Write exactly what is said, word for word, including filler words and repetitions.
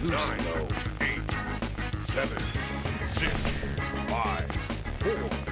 Nine, eight, seven, six, five, four.